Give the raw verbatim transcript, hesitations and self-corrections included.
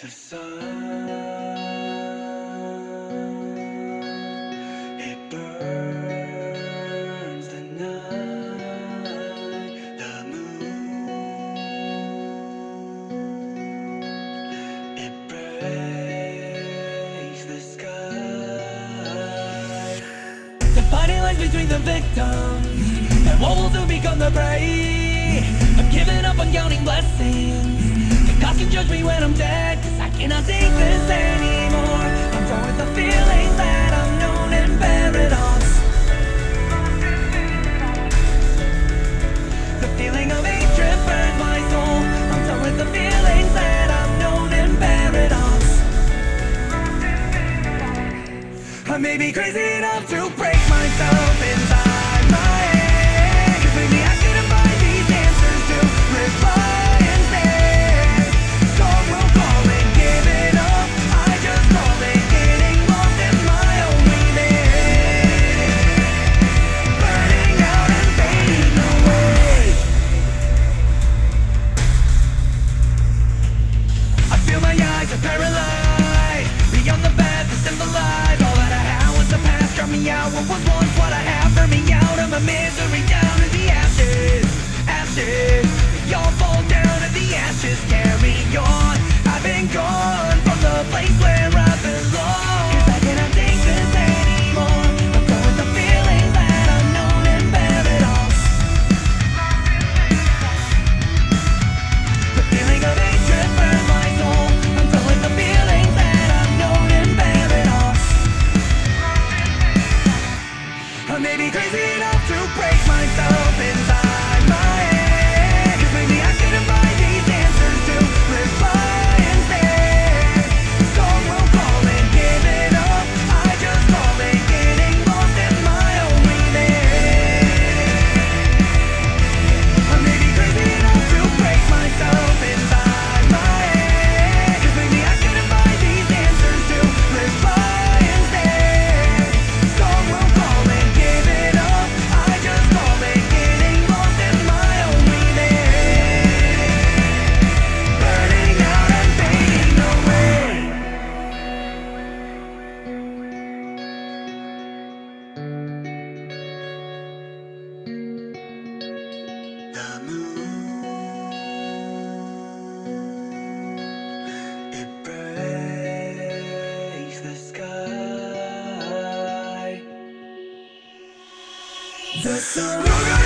The sun, it burns the night. The moon, it breaks the sky. The party lies between the victims, and what will soon become the prey. I'm giving up on counting blessings. Gods can judge me when I'm dead, 'cause I cannot take this anymore. I'm done with the feelings that I'm known in Paradox. The feeling of hatred burns my soul. I'm done with the feelings that I'm known in Paradox. I may be crazy enough to break myself inside my head, 'cause maybe I couldn't find these answers to reply. What was once what I have, burn me out of my misery, down to the ashes, ashes. We all fall down to the ashes, carry on. I've been gone from the place where I belong, 'cause I cannot take this anymore. I'm done with the feelings that I'm known in Paradox. The feeling of hatred burns my soul. I'm done with the feelings that I'm known in Paradox. I may be crazy enough to break myself inside my head, 'cause maybe I couldn't find these answers to reply instead. Some will call it giving up, I just call it getting lost in my own remit. I may be crazy enough to break myself inside my head, 'cause maybe I couldn't find these answers to reply instead. Some will call it the sun.